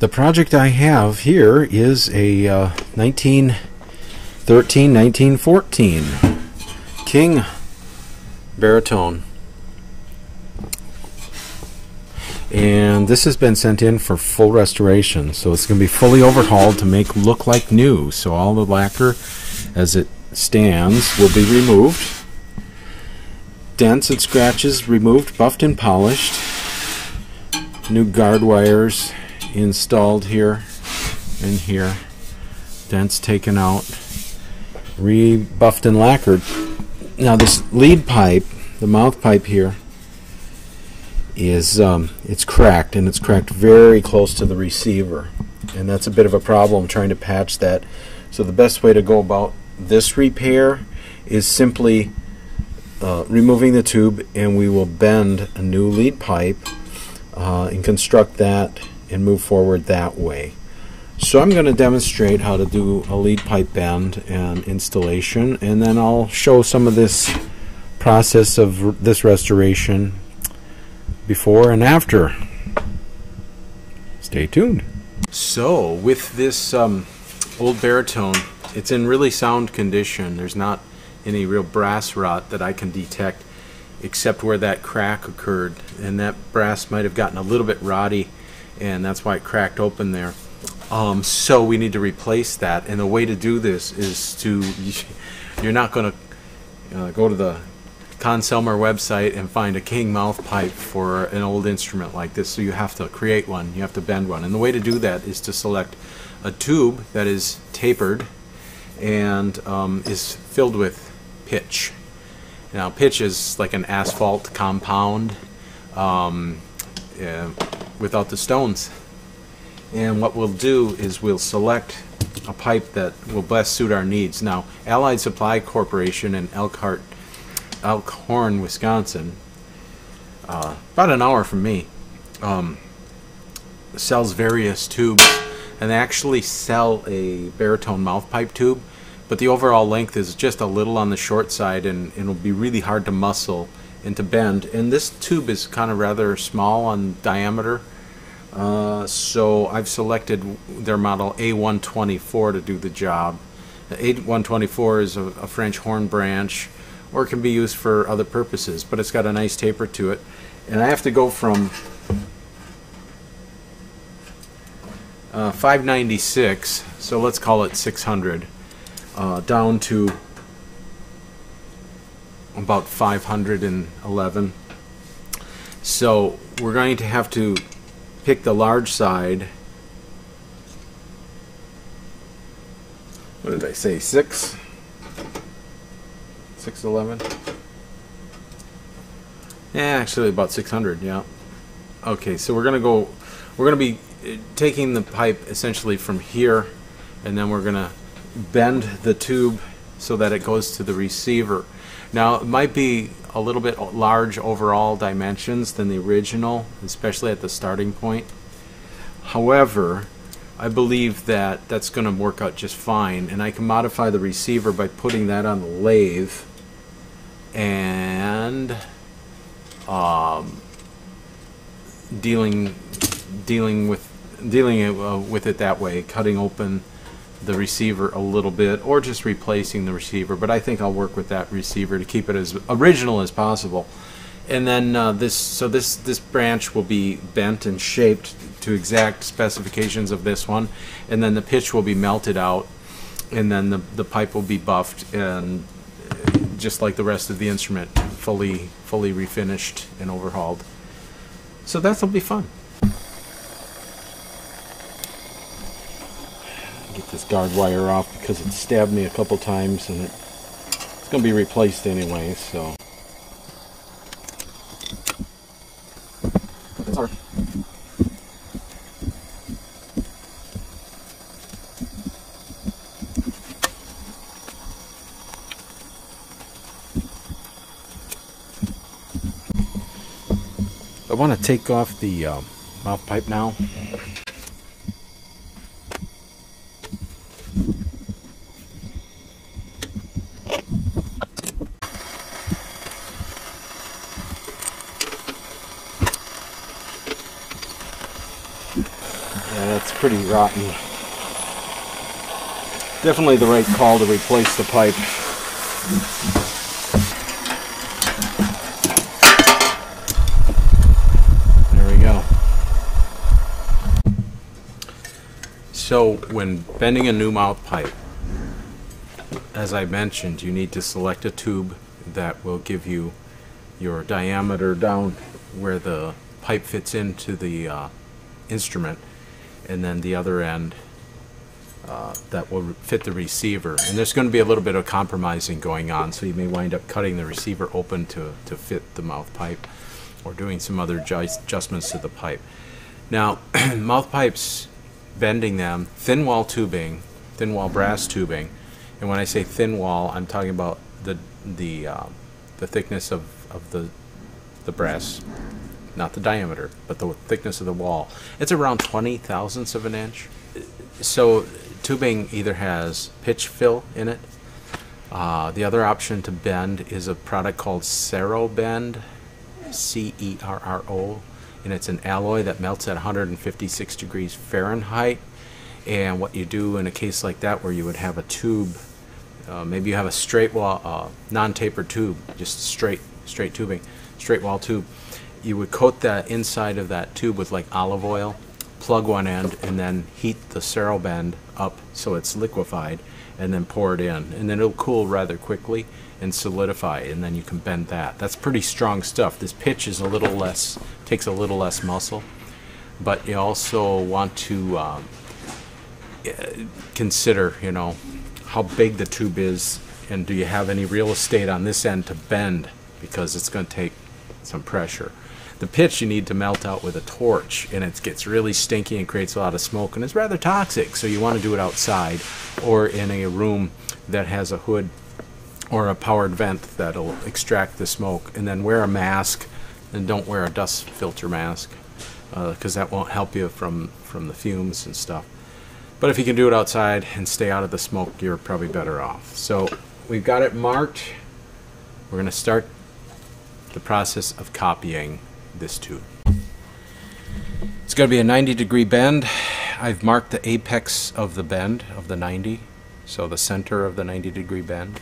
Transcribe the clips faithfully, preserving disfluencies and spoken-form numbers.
The project I have here is a uh, nineteen thirteen nineteen fourteen King Baritone, and this has been sent in for full restoration, so it's going to be fully overhauled to make look like new. So all the lacquer as it stands will be removed, dents and scratches removed, buffed and polished, new guard wires installed here and here, dents taken out, rebuffed and lacquered. Now this lead pipe, the mouth pipe here, is um, it's cracked, and it's cracked very close to the receiver, and that's a bit of a problem trying to patch that. So the best way to go about this repair is simply uh, removing the tube, and we will bend a new lead pipe uh, and construct that and move forward that way. So I'm going to demonstrate how to do a lead pipe bend and installation, and then I'll show some of this process of this restoration before and after. Stay tuned. So with this um, old Baritone, it's in really sound condition. There's not any real brass rot that I can detect, except where that crack occurred, and that brass might have gotten a little bit rotty, and that's why it cracked open there. Um, so we need to replace that, and the way to do this is to, you're not going to uh, go to the Con Selmer website and find a King mouth pipe for an old instrument like this. So you have to create one, you have to bend one, and the way to do that is to select a tube that is tapered and um, is filled with pitch. Now pitch is like an asphalt compound um, uh, without the stones. And what we'll do is we'll select a pipe that will best suit our needs. Now, Allied Supply Corporation in Elkhart, Elkhorn, Wisconsin, uh, about an hour from me, um, sells various tubes, and they actually sell a Baritone mouth pipe tube, but the overall length is just a little on the short side, and, and it'll be really hard to muscle and to bend. And this tube is kind of rather small on diameter. Uh, so I've selected their model A one twenty-four to do the job. A one twenty-four is a, a French horn branch, or it can be used for other purposes, but it's got a nice taper to it. And I have to go from uh, five ninety-six, so let's call it six hundred, uh, down to about five eleven. So we're going to have to pick the large side. What did I say? Six? Six eleven? Yeah, actually about six hundred, yeah. Okay, so we're gonna go we're gonna be taking the pipe essentially from here, and then we're gonna bend the tube so that it goes to the receiver. Now it might be a little bit large overall dimensions than the original, especially at the starting point. However, I believe that that's going to work out just fine, and I can modify the receiver by putting that on the lathe and um, dealing dealing with dealing it, uh, with it that way, cutting open the receiver a little bit, or just replacing the receiver. But I think I'll work with that receiver to keep it as original as possible. And then uh, this so this this branch will be bent and shaped to exact specifications of this one, and then the pitch will be melted out, and then the, the pipe will be buffed, and just like the rest of the instrument, fully fully refinished and overhauled. So that'll be fun. Get this guard wire off because it stabbed me a couple times, and it, it's going to be replaced anyway. So that's hard. I want to take off the uh, mouth pipe now. Yeah, that's pretty rotten. Definitely the right call to replace the pipe. There we go. So when bending a new mouth pipe, as I mentioned, you need to select a tube that will give you your diameter down where the pipe fits into the uh, instrument, and then the other end Uh, that will fit the receiver. And there's going to be a little bit of compromising going on, so you may wind up cutting the receiver open to, to fit the mouth pipe, or doing some other adjustments to the pipe. Now, mouth pipes, bending them, thin wall tubing, thin wall brass tubing, and when I say thin wall, I'm talking about the, the, uh, the thickness of, of the, the brass, not the diameter, but the thickness of the wall. It's around twenty thousandths of an inch. So tubing either has pitch fill in it. Uh, the other option to bend is a product called CerroBend, C E R R O, and it's an alloy that melts at one hundred fifty-six degrees Fahrenheit. And what you do in a case like that, where you would have a tube, uh, maybe you have a straight wall, uh, non-tapered tube, just straight, straight tubing, straight wall tube. You would coat the inside of that tube with like olive oil, plug one end, and then heat the CerroBend up so it's liquefied, and then pour it in, and then it'll cool rather quickly and solidify, and then you can bend that. That's pretty strong stuff. This pitch is a little less, takes a little less muscle, but you also want to um, consider, you know, how big the tube is, and do you have any real estate on this end to bend, because it's going to take some pressure. The pitch you need to melt out with a torch, and it gets really stinky and creates a lot of smoke, and it's rather toxic, so you want to do it outside or in a room that has a hood or a powered vent that'll extract the smoke. And then wear a mask, and don't wear a dust filter mask, because uh, that won't help you from, from the fumes and stuff. But if you can do it outside and stay out of the smoke, you're probably better off. So we've got it marked. We're going to start the process of copying this tube. It's going to be a ninety degree bend. I've marked the apex of the bend of the ninety, so the center of the ninety degree bend,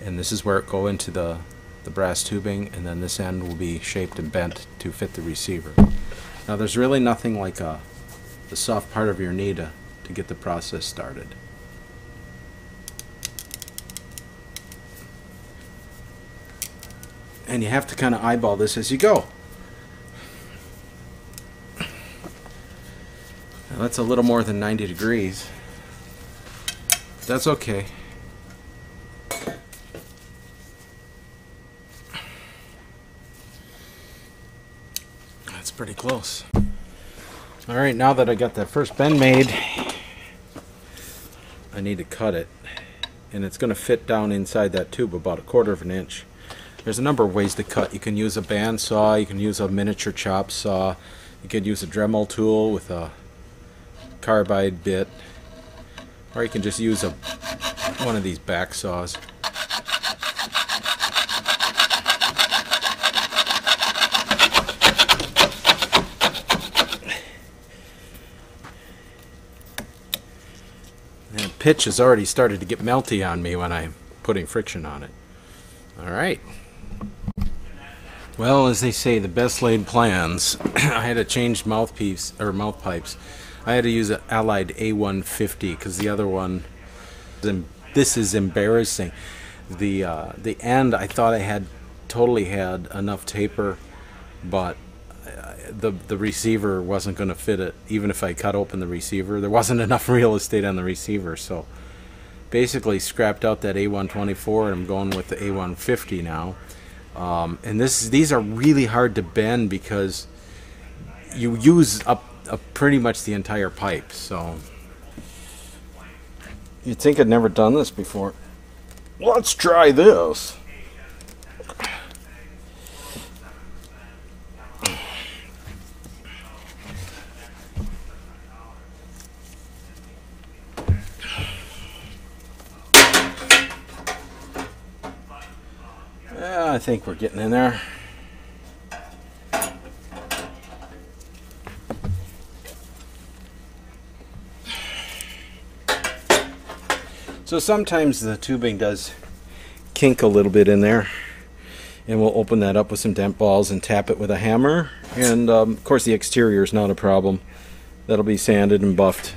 and this is where it go into the, the brass tubing, and then this end will be shaped and bent to fit the receiver. Now there's really nothing like a, the soft part of your knee to, to get the process started. And you have to kind of eyeball this as you go. That's a little more than ninety degrees. That's okay. That's pretty close. All right, now that I got that first bend made, I need to cut it. And it's going to fit down inside that tube about a quarter of an inch. There's a number of ways to cut. You can use a band saw, you can use a miniature chop saw, you could use a Dremel tool with a carbide bit, or you can just use a one of these back saws. And pitch has already started to get melty on me when I'm putting friction on it. All right. Well, as they say, the best laid plans. I had to change mouthpiece or mouth pipes. I had to use an Allied A one fifty because the other one, this is embarrassing. The uh, the end, I thought I had totally had enough taper, but the the receiver wasn't going to fit it. Even if I cut open the receiver, there wasn't enough real estate on the receiver. So basically, scrapped out that A one twenty-four, and I'm going with the A one fifty now. Um, and this these are really hard to bend because you use up. Uh, pretty much the entire pipe, so you'd think I'd never done this before. Let's try this. Yeah, I think we're getting in there. So sometimes the tubing does kink a little bit in there, and we'll open that up with some dent balls and tap it with a hammer. And um, of course the exterior is not a problem. That'll be sanded and buffed.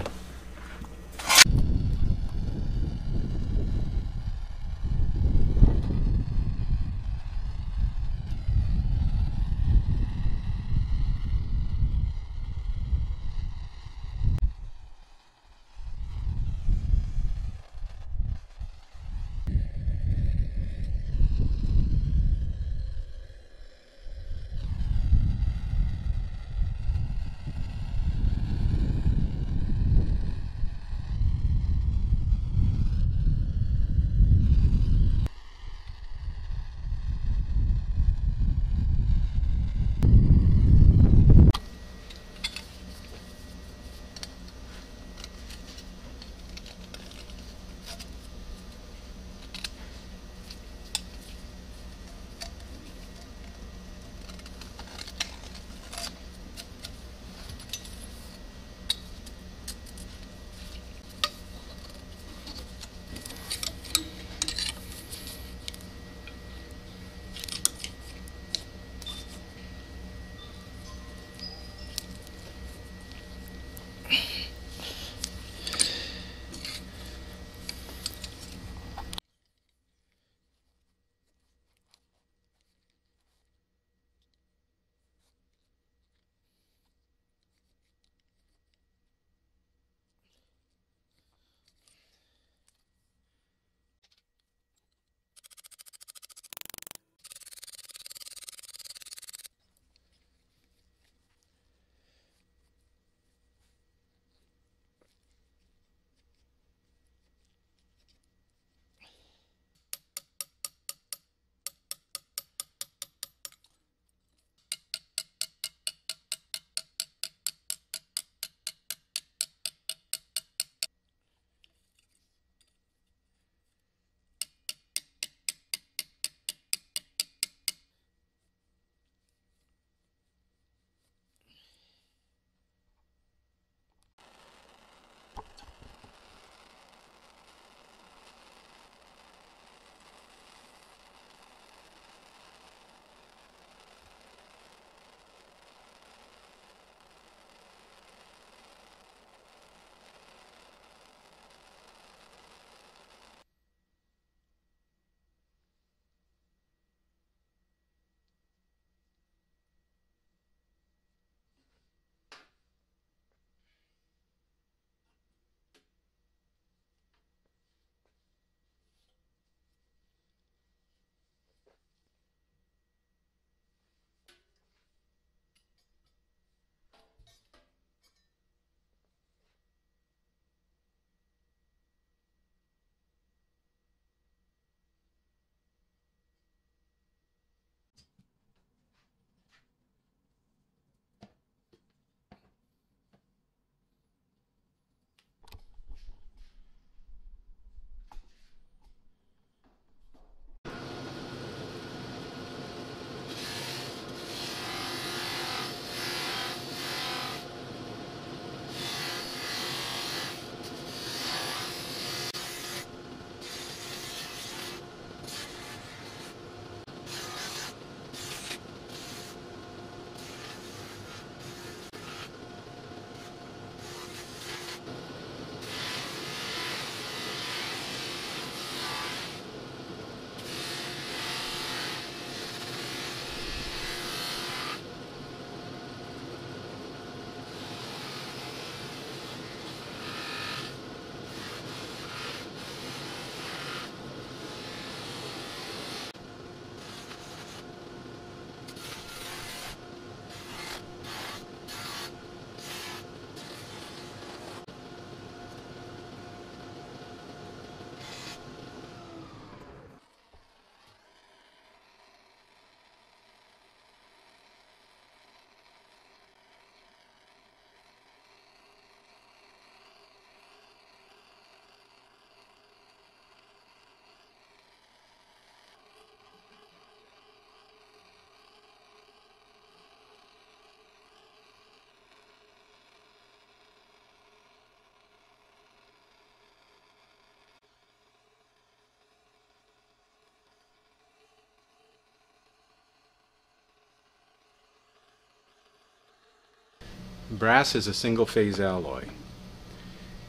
Brass is a single phase alloy.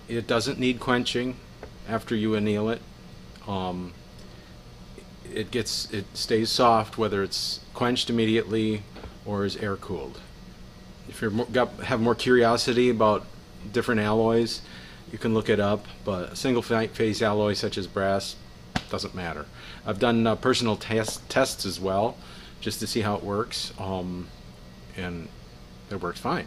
It doesn't need quenching after you anneal it. Um, it gets it stays soft whether it's quenched immediately or is air cooled. If you have more curiosity about different alloys, you can look it up, but a single phase alloy such as brass doesn't matter. I've done uh, personal test, tests as well just to see how it works, um, and it works fine.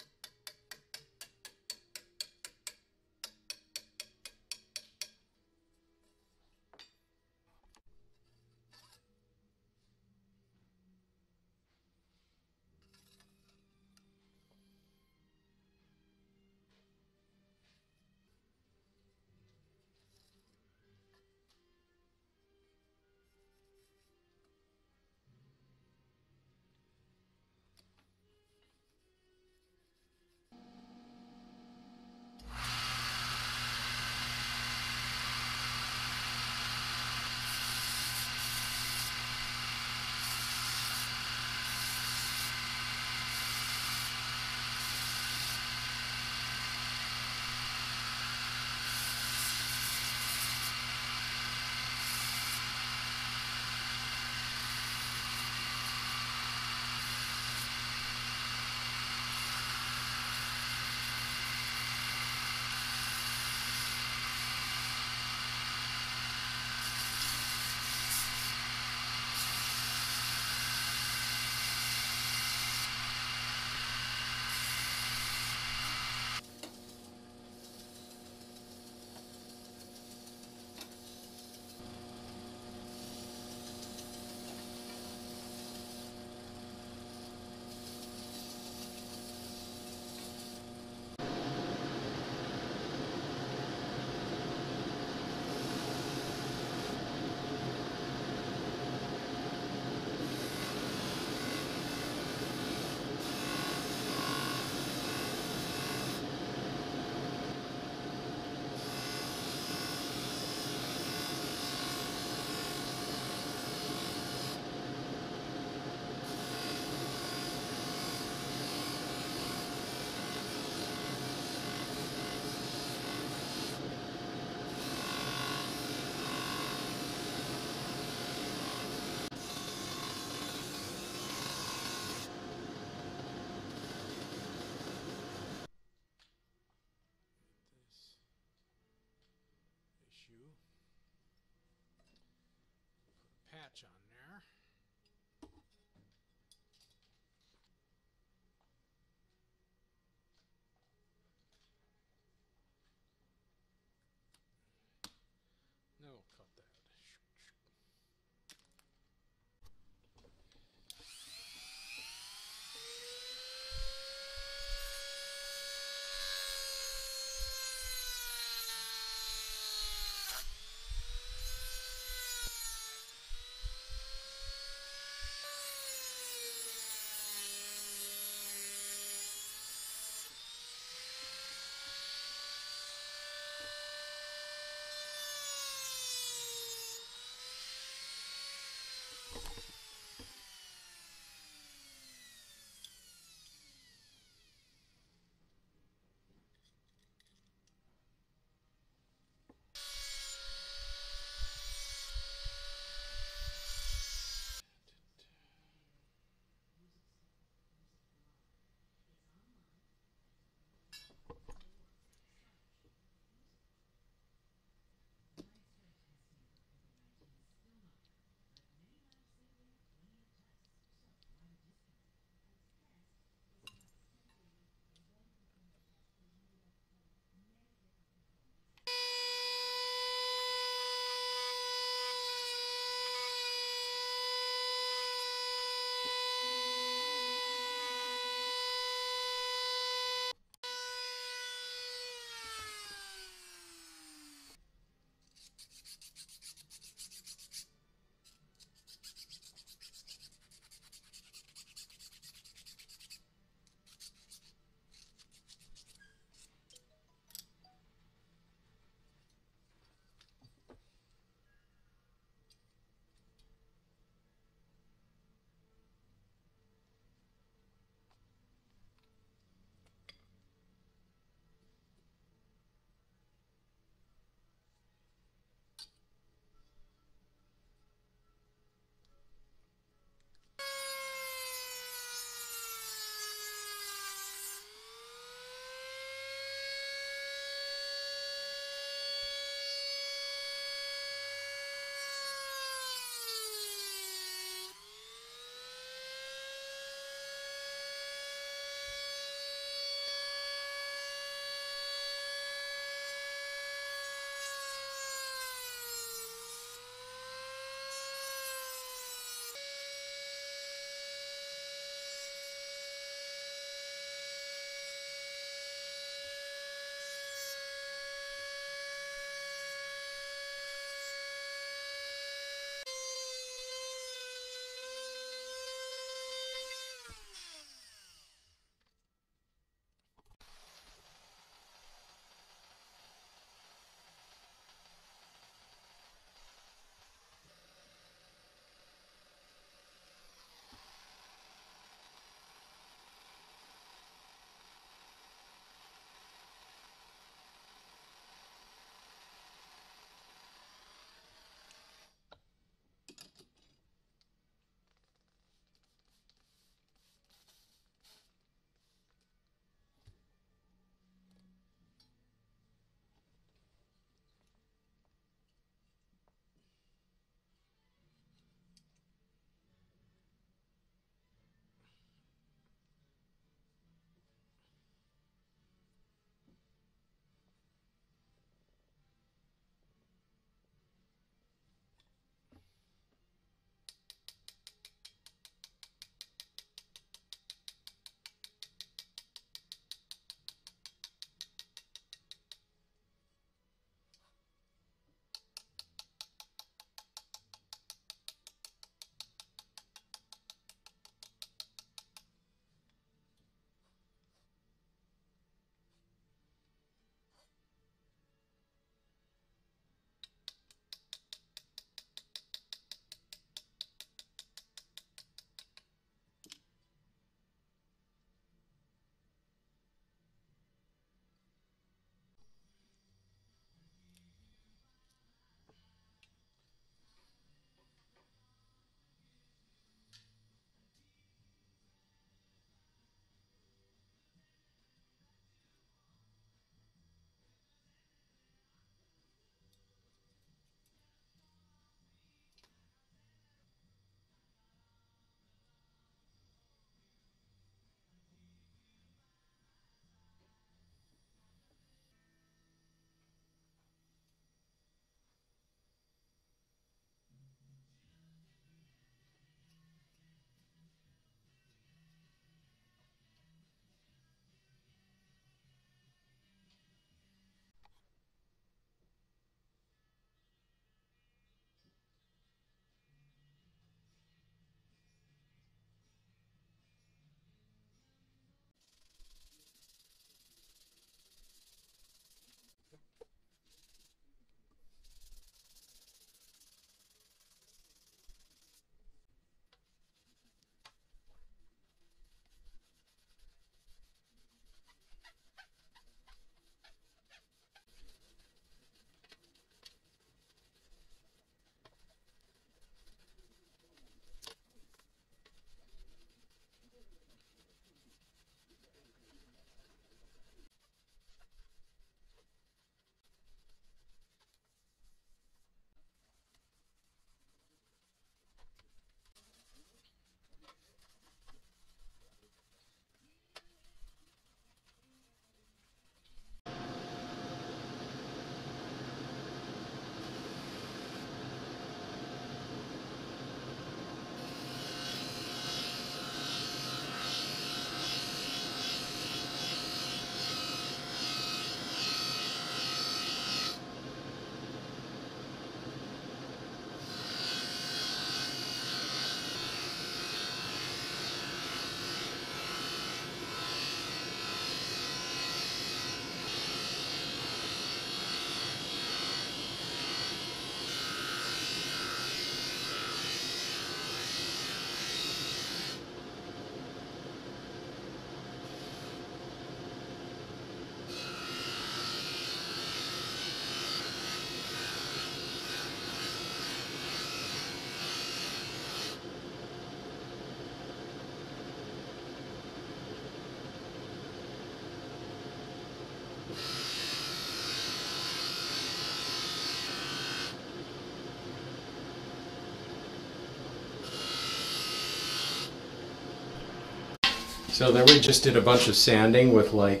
So then we just did a bunch of sanding with like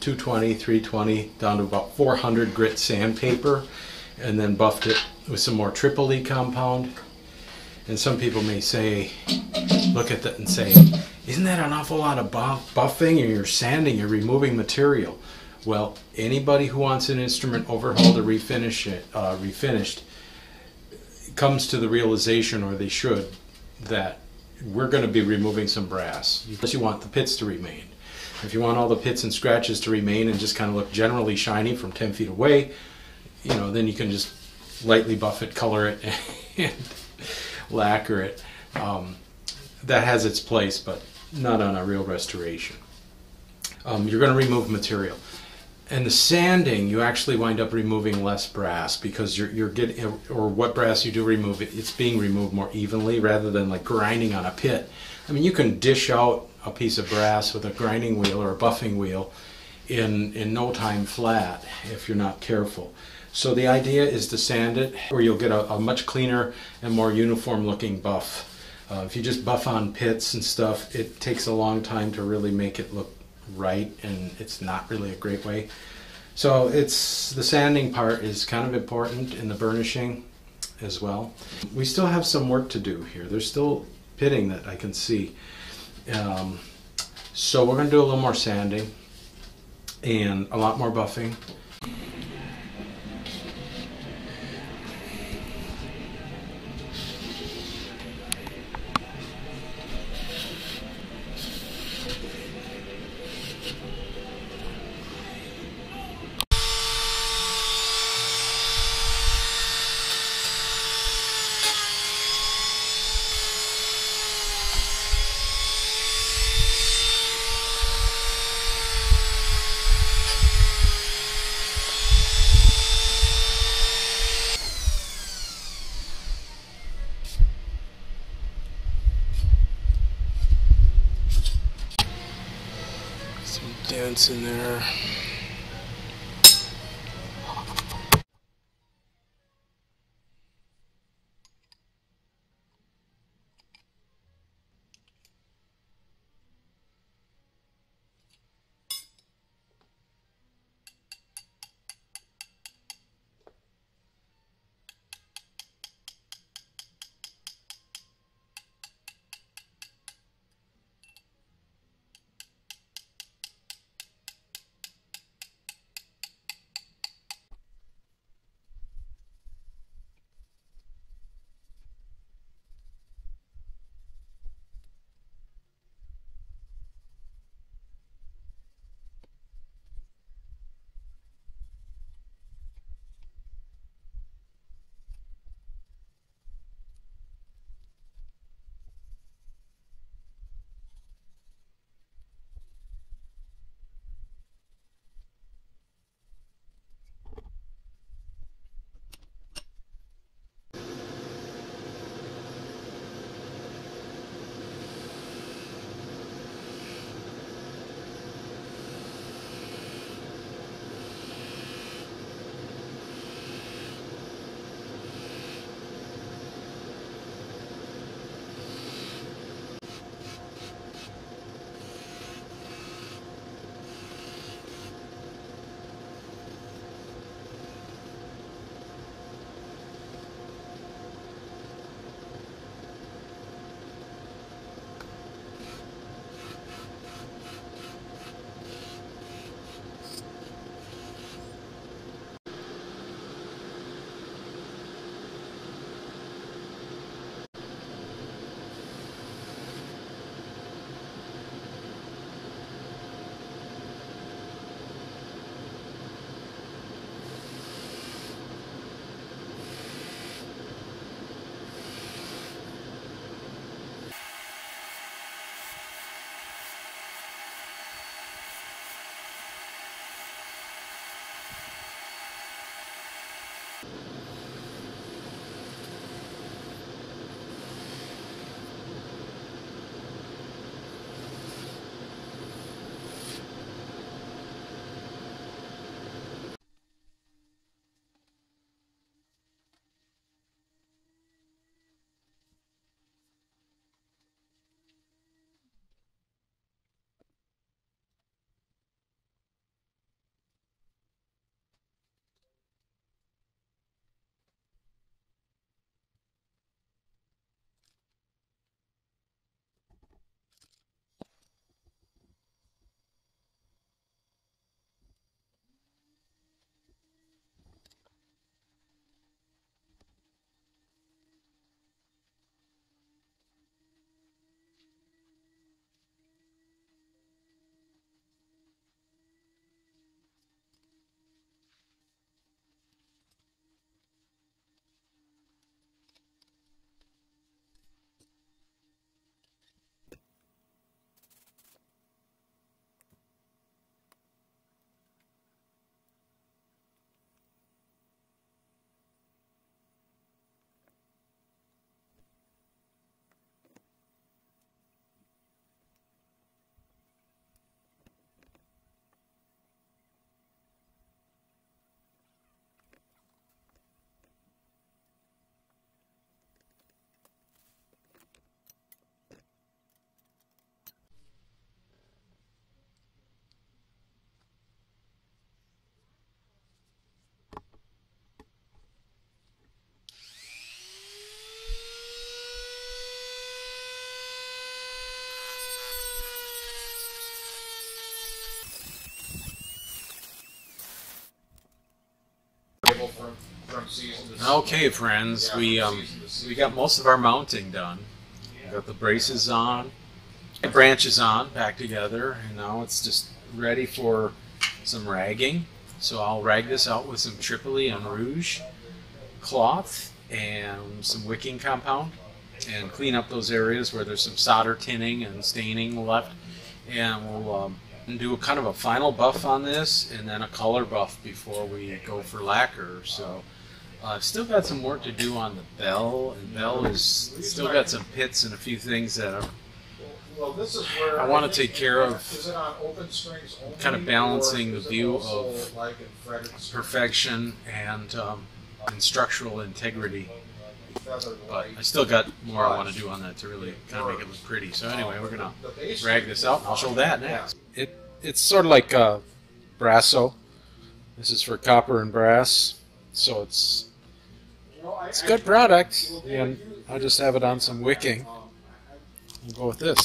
two twenty, three twenty, down to about four hundred grit sandpaper, and then buffed it with some more Triple E compound. And some people may say, look at that and say, isn't that an awful lot of buff buffing? You're sanding, you're removing material. Well, anybody who wants an instrument overhauled or refinish it, uh, refinished comes to the realization, or they should, that we're going to be removing some brass, unless you want the pits to remain. If you want all the pits and scratches to remain and just kind of look generally shiny from ten feet away, you know, then you can just lightly buff it, color it, and lacquer it. Um, that has its place, but not on a real restoration. Um, you're going to remove material. And the sanding, you actually wind up removing less brass, because you're, you're getting, or what brass you do remove, it, it's being removed more evenly rather than like grinding on a pit. I mean, you can dish out a piece of brass with a grinding wheel or a buffing wheel in, in no time flat if you're not careful. So the idea is to sand it, or you'll get a, a much cleaner and more uniform looking buff. Uh, if you just buff on pits and stuff, it takes a long time to really make it look right, and it's not really a great way. So it's the sanding part is kind of important, in the burnishing as well. We still have some work to do here. There's still pitting that I can see. Um, so we're going to do a little more sanding and a lot more buffing. Dents in there. from, from season to season. Okay, friends, yeah, we um we got most of our mounting done. Yeah. We got the braces on, the branches on, back together, and now it's just ready for some ragging. So I'll rag this out with some Triple E and Rouge cloth and some wicking compound, and clean up those areas where there's some solder tinning and staining left, and we'll um, do a kind of a final buff on this and then a color buff before we go for lacquer. So I've uh, still got some work to do on the bell, and bell is still got some pits and a few things that are, well, this is where I want to take care of, is it on open strings only, kind of balancing the view of like perfection and um, and structural integrity. But I still got more I want to do on that to really kind of make it look pretty. So anyway, we're gonna rag this out and I'll show that next. It it's sort of like uh, Brasso. This is for copper and brass, so it's it's a good product. And I'll just have it on some wicking. We'll go with this.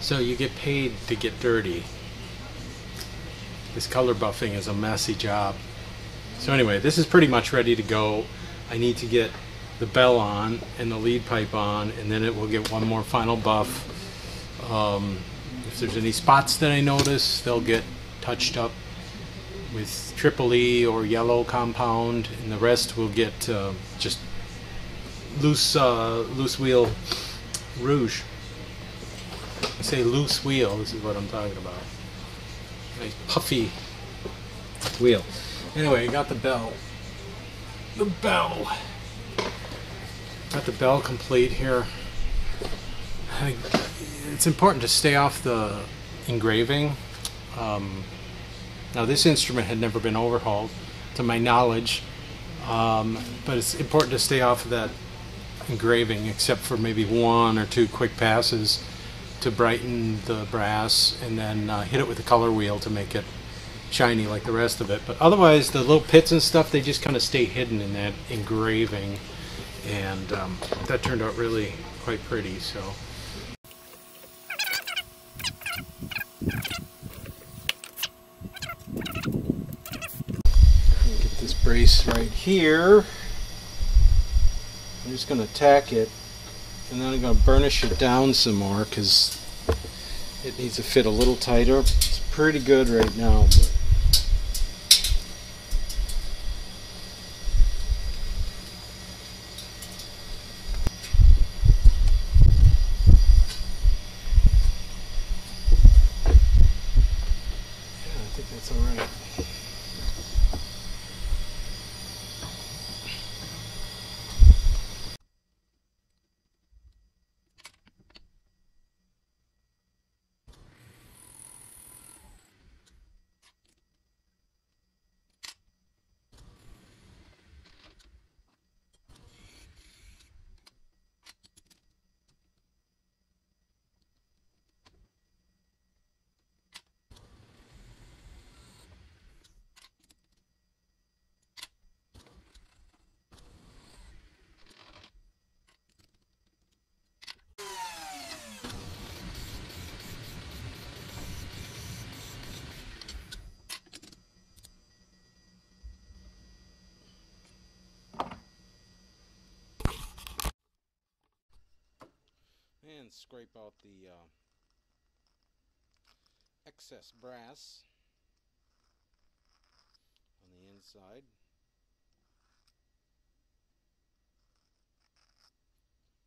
So you get paid to get dirty. This color buffing is a messy job. So anyway, this is pretty much ready to go. I need to get the bell on and the lead pipe on, and then it will get one more final buff. Um, if there's any spots that I notice, they'll get touched up with Triple E or yellow compound, and the rest will get uh, just loose, uh, loose wheel rouge. I say loose wheel, this is what I'm talking about. Nice puffy wheel. Anyway, I got the bell. The bell. Got the bell complete here. I, it's important to stay off the engraving. Um, now this instrument had never been overhauled, to my knowledge, um, but it's important to stay off of that engraving except for maybe one or two quick passes to brighten the brass, and then uh, hit it with the color wheel to make it shiny like the rest of it. But otherwise, the little pits and stuff, they just kind of stay hidden in that engraving, and um, that turned out really quite pretty. So get this brace right here. I'm just going to tack it, and then I'm going to burnish it down some more because it needs to fit a little tighter. It's pretty good right now, but yeah, I think that's all right. And scrape out the uh, excess brass on the inside.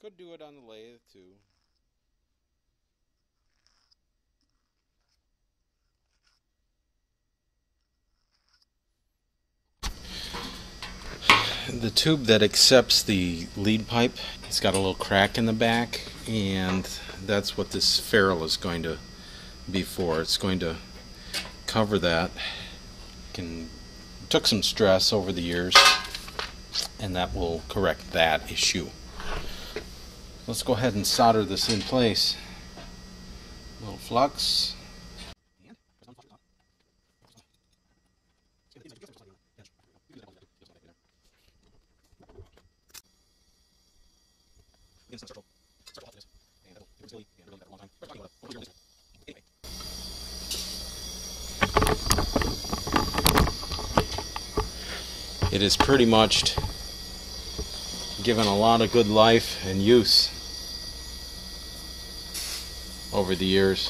Could do it on the lathe too. The tube that accepts the lead pipe, it's got a little crack in the back, and that's what this ferrule is going to be for. It's going to cover that. Can took some stress over the years, and that will correct that issue. Let's go ahead and solder this in place. A little flux. It is pretty much given a lot of good life and use over the years.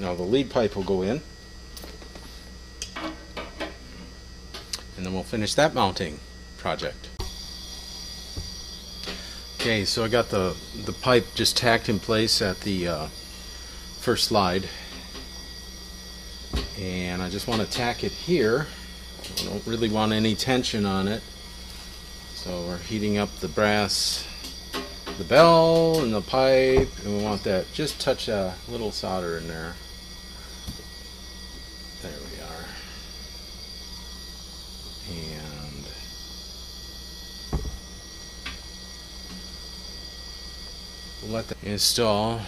Now the lead pipe will go in, and then we'll finish that mounting project. Okay, so I got the, the pipe just tacked in place at the uh, first slide, and I just want to tack it here. I don't really want any tension on it, so we're heating up the brass, the bell, and the pipe, and we want that, just touch a little solder in there. There we are. And we'll let that install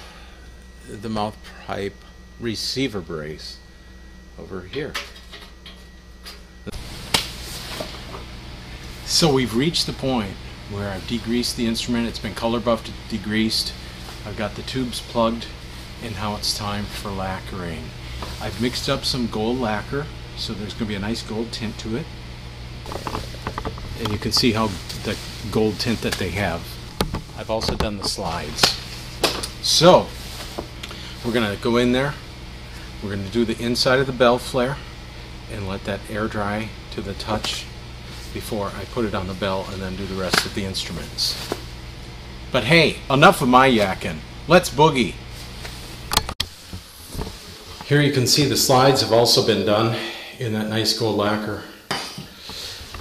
the mouth pipe receiver brace over here. So we've reached the point where I've degreased the instrument. It's been color buffed, degreased. I've got the tubes plugged, and now it's time for lacquering. I've mixed up some gold lacquer, so there's going to be a nice gold tint to it. And you can see how the gold tint that they have. I've also done the slides. So we're going to go in there. We're going to do the inside of the bell flare and let that air dry to the touch before I put it on the bell and then do the rest of the instruments. But hey, enough of my yakking. Let's boogie. Here you can see the slides have also been done in that nice gold lacquer.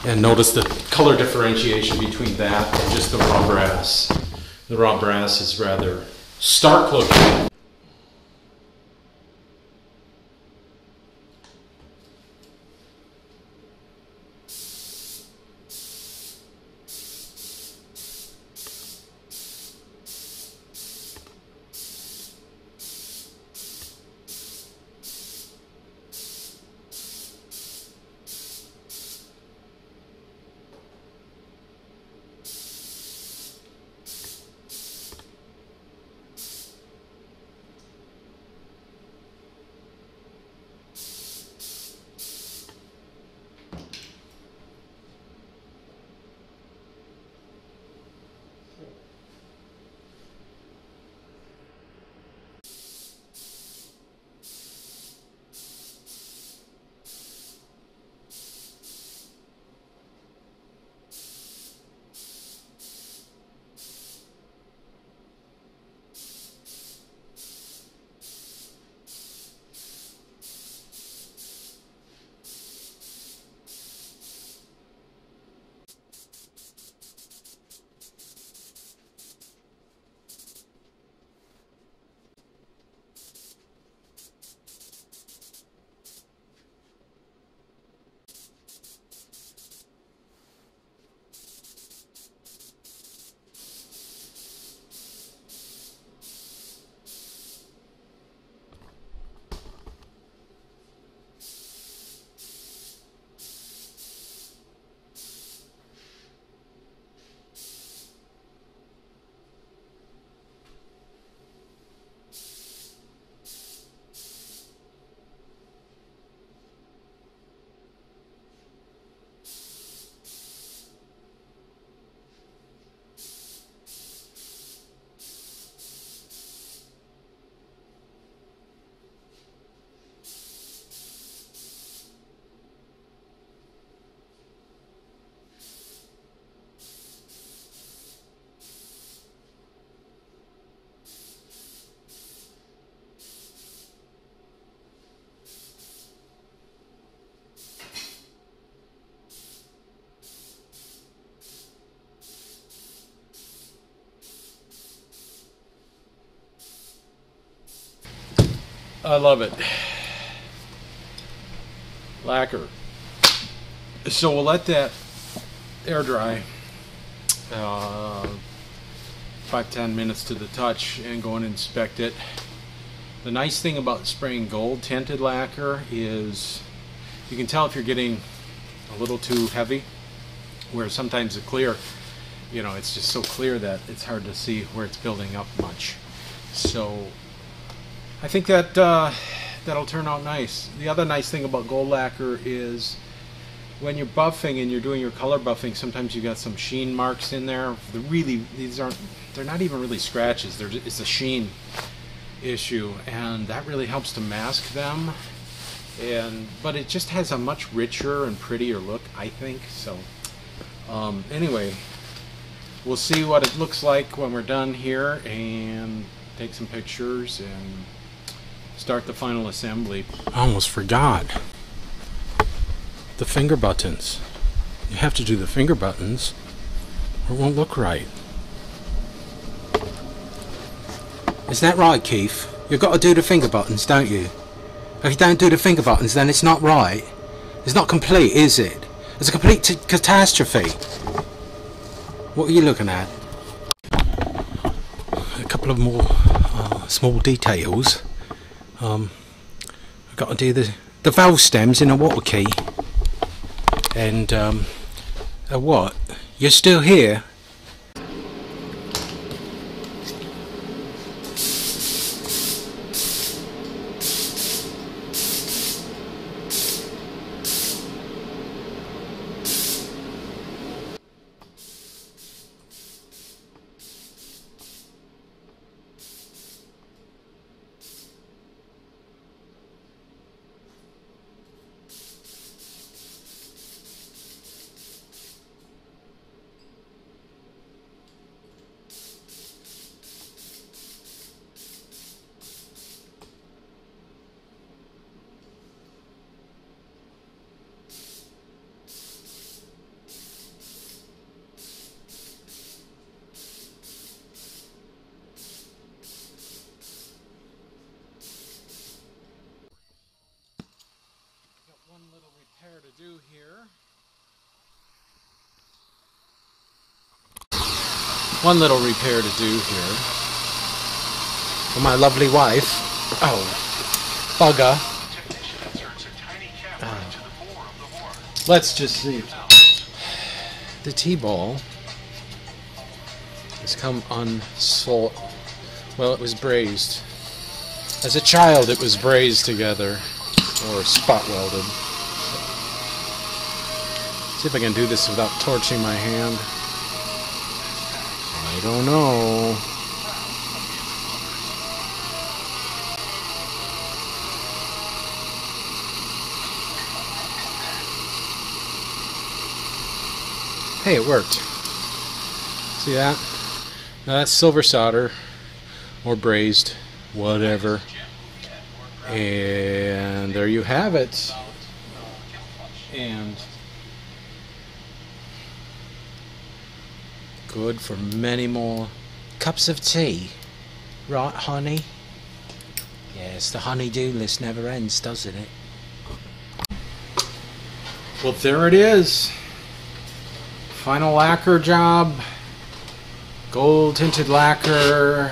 And notice the color differentiation between that and just the raw brass. The raw brass is rather stark looking. I love it. Lacquer. So we'll let that air dry uh, five ten minutes to the touch and go and inspect it. The nice thing about spraying gold tinted lacquer is you can tell if you're getting a little too heavy, where sometimes the clear, you know, it's just so clear that it's hard to see where it's building up much. So I think that uh, that'll turn out nice. The other nice thing about gold lacquer is when you're buffing and you're doing your color buffing, sometimes you got some sheen marks in there. The really, these aren't, they're not even really scratches. They're just, it's a sheen issue, and that really helps to mask them. And but it just has a much richer and prettier look, I think. So um, anyway, we'll see what it looks like when we're done here, and take some pictures and start the final assembly. I almost forgot the finger buttons. You have to do the finger buttons or it won't look right. Is that right, Keith? You've got to do the finger buttons, don't you? If you don't do the finger buttons, then it's not right. It's not complete, is it? It's a complete t catastrophe. What are you looking at? A couple of more uh, small details. Um, I've got to do the, the valve stems in a water key. And um, a what? You're still here? Do here. One little repair to do here. For my lovely wife. Oh, bugger. Uh, let's just see. The T-ball has come unsol. Well, it was braised. As a child, it was braised together or spot welded. See if I can do this without torching my hand. I don't know. Hey, it worked. See that? Now that's silver solder or brazed, whatever. And there you have it. And good for many more cups of tea. Right, honey? Yes, the honey-do list never ends, doesn't it? Well, there it is. Final lacquer job. Gold tinted lacquer.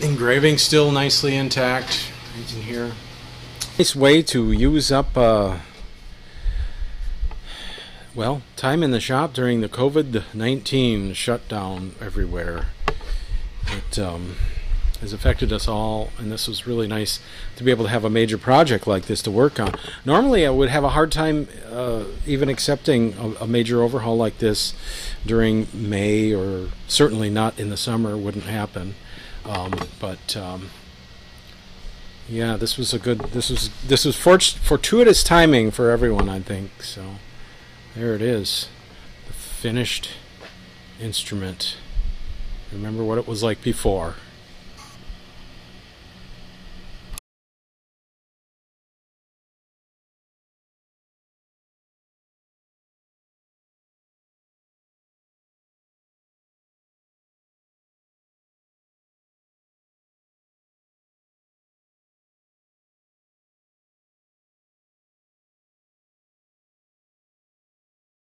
Engraving still nicely intact. You can hear. Nice way to use up uh, well, time in the shop during the COVID nineteen shutdown everywhere. It um, has affected us all, and this was really nice to be able to have a major project like this to work on. Normally, I would have a hard time uh, even accepting a, a major overhaul like this during May, or certainly not in the summer. Wouldn't happen. Um, but um, yeah, this was a good. This was this was fortuitous timing for everyone, I think. So. There it is, the finished instrument. Remember what it was like before.